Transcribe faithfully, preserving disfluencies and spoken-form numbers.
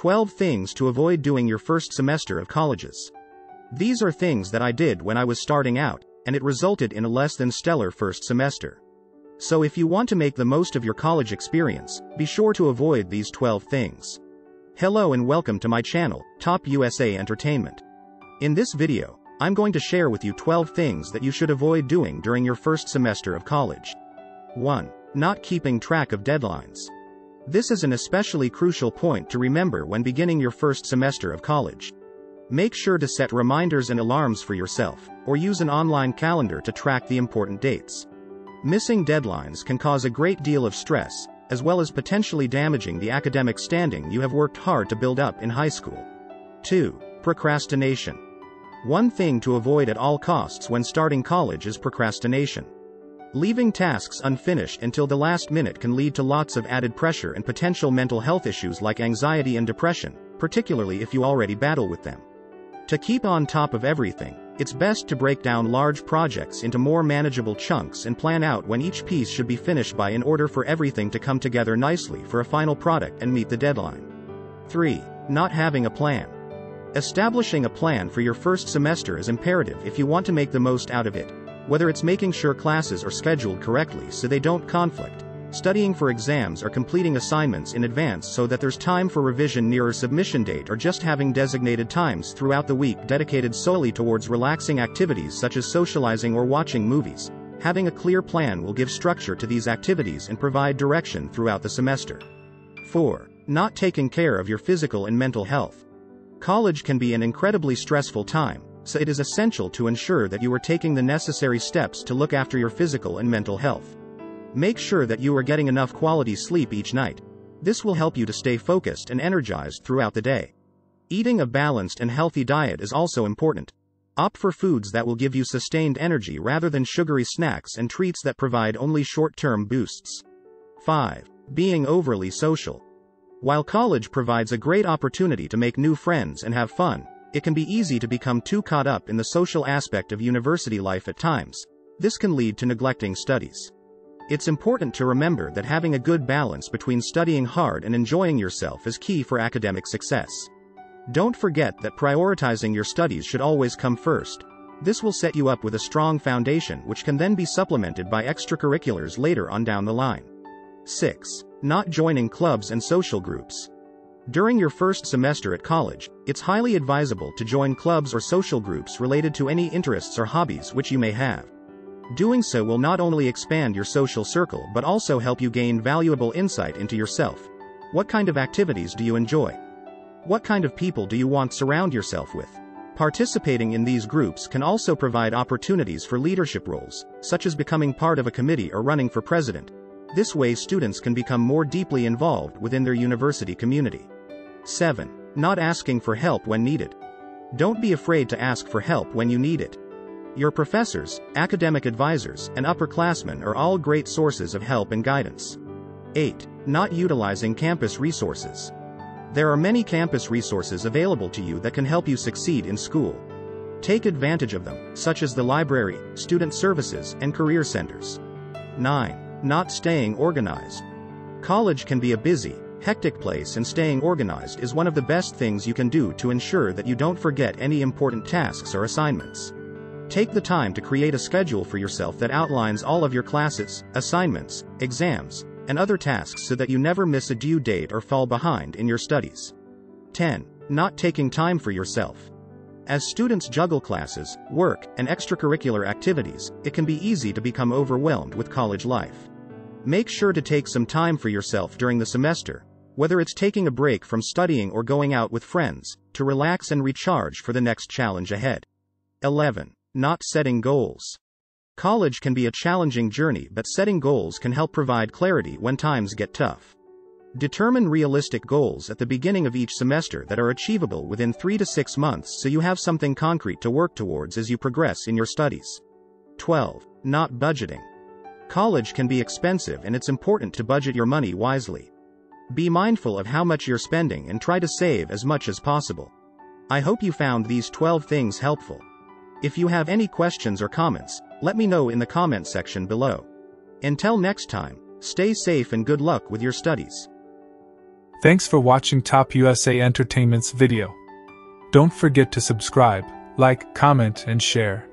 twelve Things to Avoid Doing Your First Semester of Colleges. These are things that I did when I was starting out, and it resulted in a less than stellar first semester. So if you want to make the most of your college experience, be sure to avoid these twelve things. Hello and welcome to my channel, Top U S A Entertainment. In this video, I'm going to share with you twelve things that you should avoid doing during your first semester of college. one. Not keeping track of deadlines. This is an especially crucial point to remember when beginning your first semester of college. Make sure to set reminders and alarms for yourself, or use an online calendar to track the important dates. Missing deadlines can cause a great deal of stress, as well as potentially damaging the academic standing you have worked hard to build up in high school. two. Procrastination. One thing to avoid at all costs when starting college is procrastination. Leaving tasks unfinished until the last minute can lead to lots of added pressure and potential mental health issues like anxiety and depression, particularly if you already battle with them. To keep on top of everything, it's best to break down large projects into more manageable chunks and plan out when each piece should be finished by in order for everything to come together nicely for a final product and meet the deadline. three. Not having a plan. Establishing a plan for your first semester is imperative if you want to make the most out of it. Whether it's making sure classes are scheduled correctly so they don't conflict, studying for exams, or completing assignments in advance so that there's time for revision nearer submission date, or just having designated times throughout the week dedicated solely towards relaxing activities such as socializing or watching movies, having a clear plan will give structure to these activities and provide direction throughout the semester. four. Not taking care of your physical and mental health. College can be an incredibly stressful time, so it is essential to ensure that you are taking the necessary steps to look after your physical and mental health. Make sure that you are getting enough quality sleep each night. This will help you to stay focused and energized throughout the day. Eating a balanced and healthy diet is also important. Opt for foods that will give you sustained energy rather than sugary snacks and treats that provide only short-term boosts. five. Being overly social. While college provides a great opportunity to make new friends and have fun, it can be easy to become too caught up in the social aspect of university life at times. This can lead to neglecting studies. It's important to remember that having a good balance between studying hard and enjoying yourself is key for academic success. Don't forget that prioritizing your studies should always come first. This will set you up with a strong foundation which can then be supplemented by extracurriculars later on down the line. six. Not joining clubs and social groups. During your first semester at college, it's highly advisable to join clubs or social groups related to any interests or hobbies which you may have. Doing so will not only expand your social circle but also help you gain valuable insight into yourself. What kind of activities do you enjoy? What kind of people do you want to surround yourself with? Participating in these groups can also provide opportunities for leadership roles, such as becoming part of a committee or running for president. This way, students can become more deeply involved within their university community. seven. Not asking for help when needed. Don't be afraid to ask for help when you need it. Your professors, academic advisors, and upperclassmen are all great sources of help and guidance. eight. Not utilizing campus resources. There are many campus resources available to you that can help you succeed in school. Take advantage of them, such as the library, student services, and career centers. nine. Not staying organized. College can be a busy, hectic place, and staying organized is one of the best things you can do to ensure that you don't forget any important tasks or assignments. Take the time to create a schedule for yourself that outlines all of your classes, assignments, exams, and other tasks so that you never miss a due date or fall behind in your studies. ten. Not taking time for yourself. As students juggle classes, work, and extracurricular activities, it can be easy to become overwhelmed with college life. Make sure to take some time for yourself during the semester, whether it's taking a break from studying or going out with friends, to relax and recharge for the next challenge ahead. eleven. Not setting goals. College can be a challenging journey, but setting goals can help provide clarity when times get tough. Determine realistic goals at the beginning of each semester that are achievable within three to six months so you have something concrete to work towards as you progress in your studies. twelve. Not budgeting. College can be expensive, and it's important to budget your money wisely. Be mindful of how much you're spending and try to save as much as possible. I hope you found these twelve things helpful. If you have any questions or comments, let me know in the comment section below. Until next time, stay safe and good luck with your studies. Thanks for watching Top U S A Entertainment's video. Don't forget to subscribe, like, comment, and share.